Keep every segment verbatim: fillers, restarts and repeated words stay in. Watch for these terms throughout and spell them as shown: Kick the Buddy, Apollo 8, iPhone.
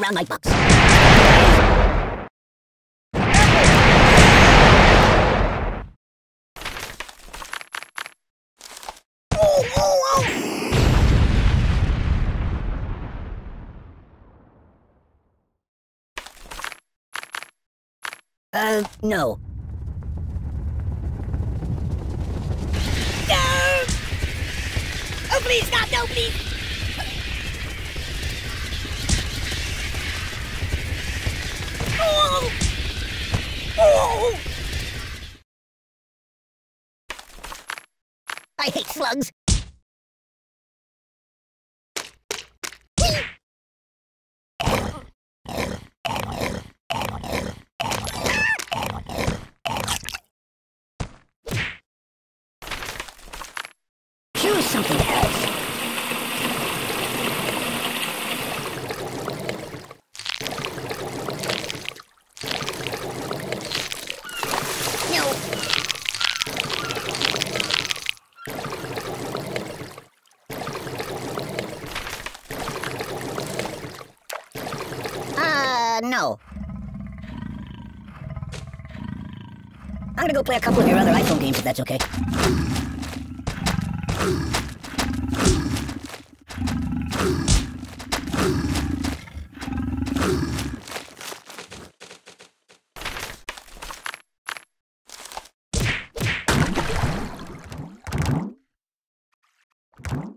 around like bugs. Uh, no. No! Oh, please, God, no, please! Oh! Oh! I hate slugs. Choose something else. No. Uh, no. I'm gonna go play a couple of your other iPhone games if that's okay.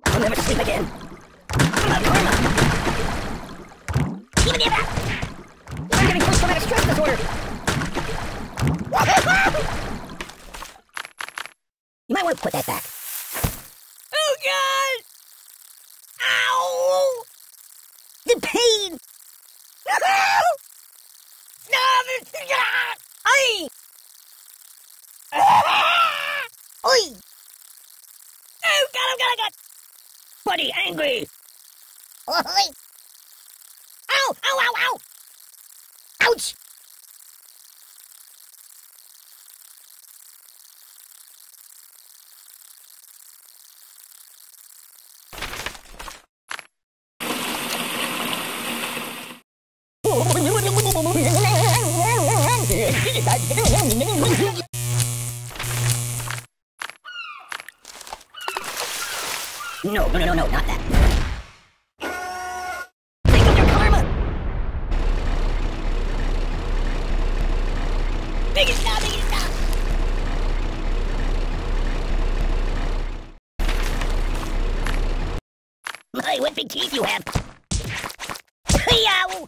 I'll never sleep again. Even if I'm getting post-traumatic stress disorder. You might want to put that back. Oh God! Ow! The pain. No! Oi! Oh God! I'm gonna get. Buddy angry! Oi! Ow! Ow! Ow! Ow! Ouch! No, no, no, no, not that. Think of your karma! Big it now, big it now! My, what big teeth you have! Yow!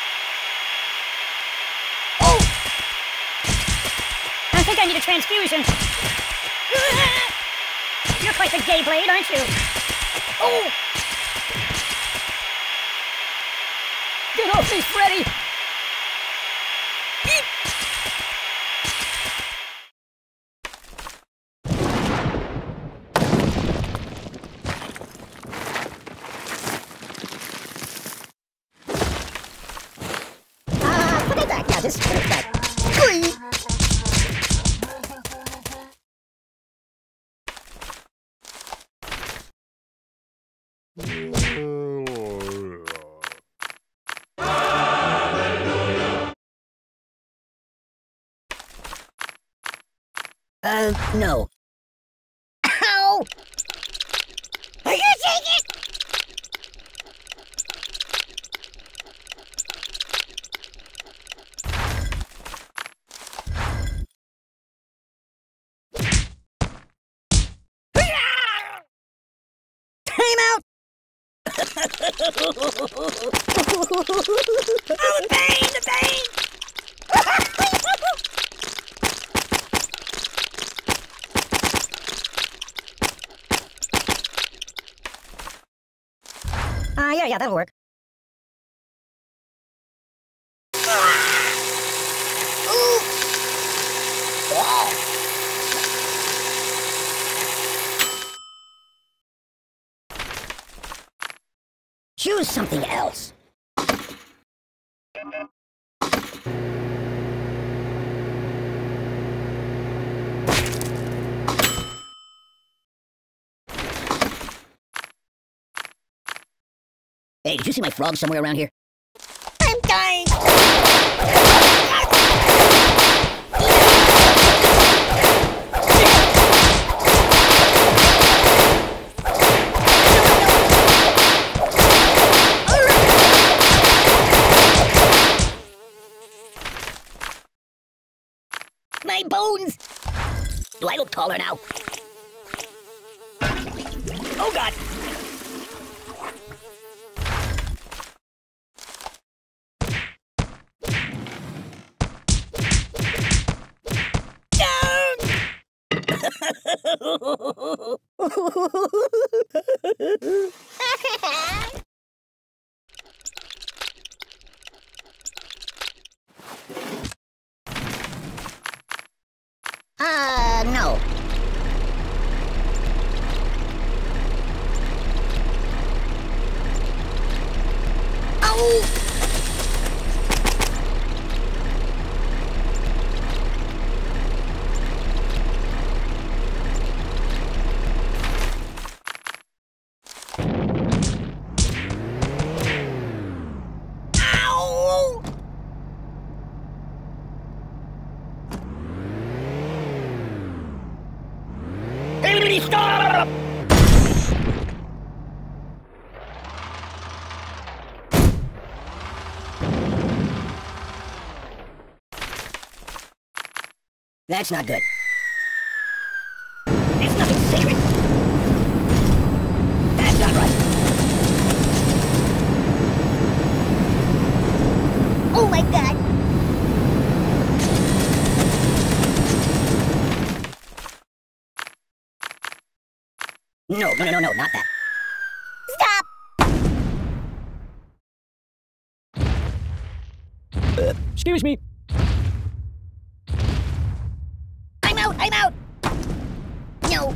Oh! I think I need a transfusion. You're quite the gay blade, aren't you? Oh! Get off me, Freddy! Just put it back. Whee! Uh, no. Ow! Are you taking it? Oh, the pain, the pain! Uh, yeah, yeah, that'll work. Choose something else. Hey, did you see my frog somewhere around here? I'm dying! My bones! Do I look taller now? Oh god! Uh, no. Oh! Stop! That's not good. It's nothing sacred. That's not right. Oh my god. No, no, no, no, no, not that. Stop! Uh, excuse me. I'm out, I'm out! No.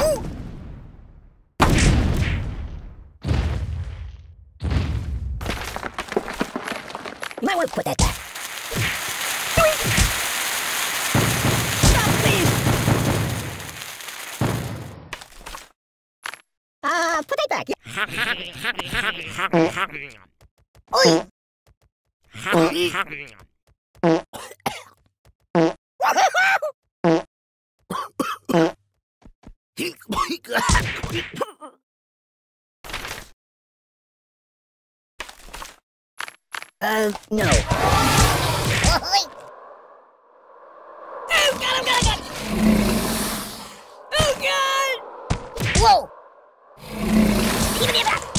Ooh. You might want to put that back. Oi! Uh, no. Oh, God, I'm gonna get... Oh, God! Whoa! Give me that!